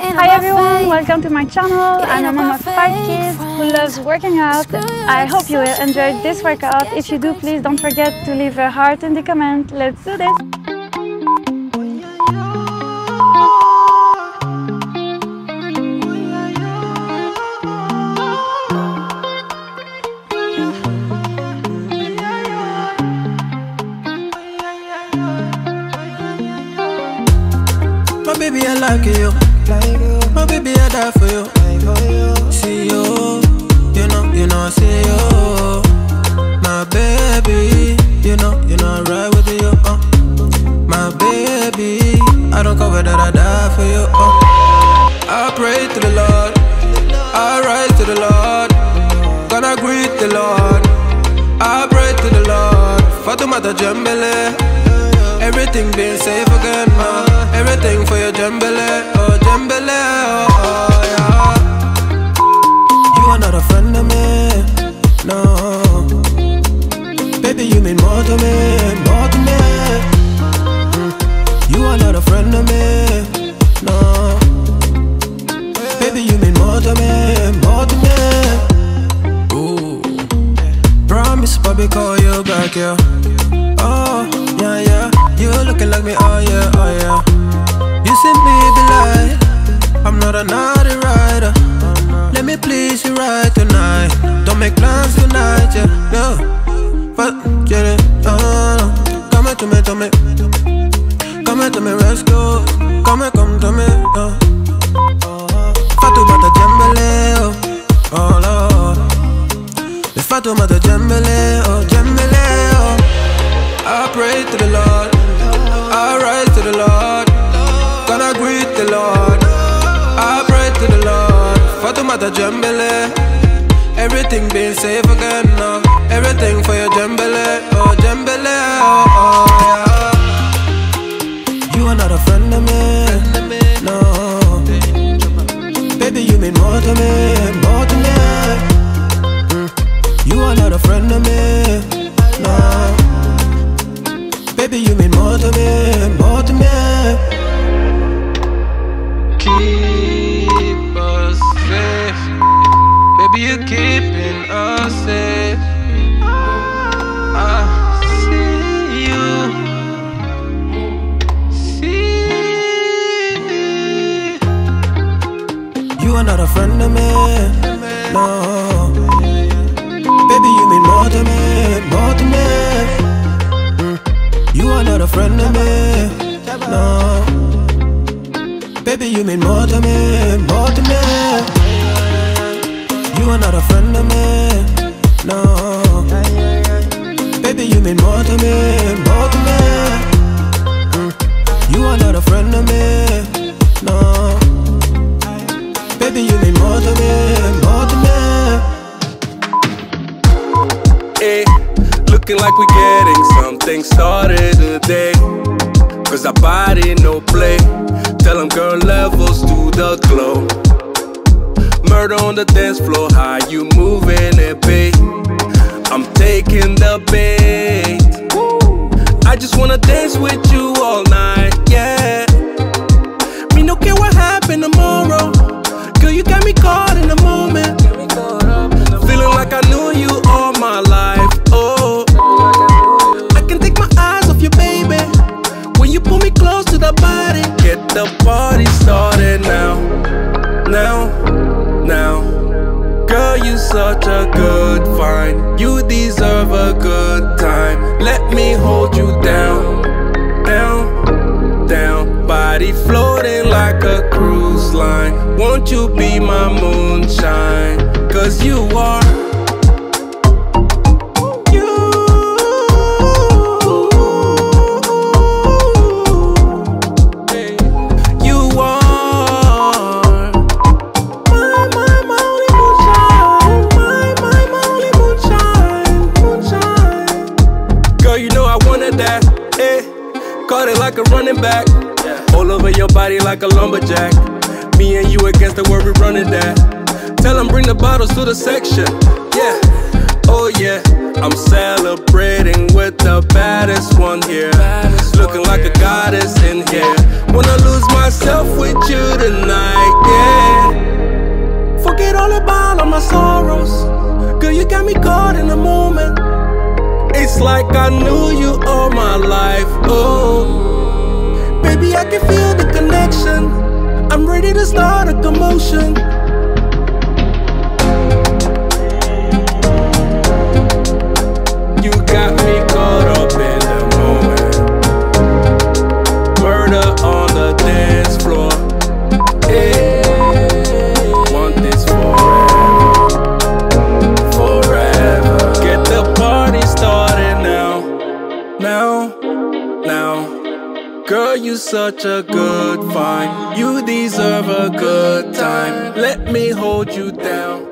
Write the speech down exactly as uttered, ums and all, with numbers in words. Hi everyone, welcome to my channel. I'm a mom of five kids who loves working out. I hope you will enjoy this workout. If you do, please don't forget to leave a heart in the comment. Let's do this! My baby, I like you. My baby, I die for you. See you, you know, you know, I see you. My baby, you know, you know, I ride with you. Uh. My baby, I don't care whether I die for you. Uh. I pray to the Lord, I rise to the Lord, gonna greet the Lord. I pray to the Lord, Fatoumata Djembele. Everything been safe again, uh, everything for your Djembele, oh Djembele, oh, oh yeah. You are not a friend of me, no. Baby, you mean more to me, more to me. Mm. You are not a friend of me, no. Baby, you mean more to me, more to me. Ooh, promise, baby, call you back, yeah. Oh, yeah, yeah. You looking like me, oh yeah, oh yeah. You see me the light, I'm not a naughty rider. Let me please you right tonight. Don't make plans tonight, yeah, no. But, yeah, uh, come to me, to me. Come to me, rescue. Come, come to me, uh. Fatoumata Djembele, oh, oh Lord. The Fatoumata Djembele, oh, Djembele, oh. I pray to the Lord, I rise to the Lord, gonna greet the Lord. I pray to the Lord, Fatoumata Djembele. Everything been safe again, now. Everything for your Djembele, oh Djembele, oh, oh yeah. You are not a friend of me, no. Baby, you mean more to me, more to me. Mm. You are not a friend of me, no. Baby, you mean more to me, more to me. Keep us safe. Baby, you're keeping us safe. I see you. See me. You are not a friend of me, no. Baby, you mean more to me, more to me. You are not a friend of me, no. Baby, you mean more to me, more to me. You are not a friend of me, no. Baby, you mean more to me, more to me. Mm. You are not a friend of me, no. Baby, you mean more to me, more to me. Hey, looking like we getting something started today, cause our body no play. Tell them girl levels to the glow. Murder on the dance floor, how you moving it, babe? I'm taking the bait. I just wanna dance with you all night, yeah. Me no care what happened tomorrow. Girl, you got me caught in the moment. Feeling like I knew you all my life, oh. Close to the body, get the party started now, now, now. Girl, you such a good find, you deserve a good time. Let me hold you down, down, down. Body floating like a cruise line. Won't you be my moonshine? Cause you are. Back. Yeah. All over your body like a lumberjack. Me and you against the world, we running that. Tell them bring the bottles to the section. Yeah, oh yeah. I'm celebrating with the baddest one here, looking like a goddess in here. Wanna lose myself with you tonight, yeah. Forget all about all my sorrows, girl, you got me caught in the moment. It's like I knew you all my life, oh. Baby, I can feel the connection, I'm ready to start a commotion. Girl, you such a good find. You deserve a good time. Let me hold you down.